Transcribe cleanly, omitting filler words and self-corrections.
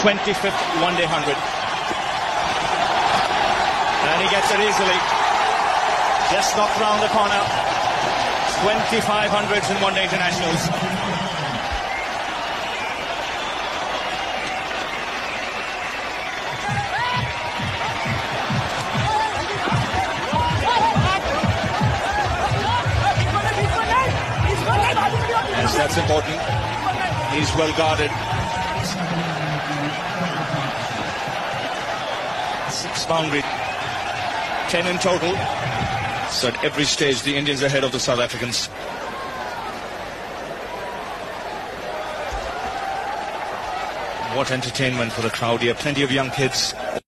25th one-day 100. And he gets it easily. Just knocked round the corner. 2500s in one-day internationals. Yes, that's important. He's well guarded. 6 boundary, 10 in total. So at every stage, the Indians are ahead of the South Africans. What entertainment for the crowd here. Plenty of young kids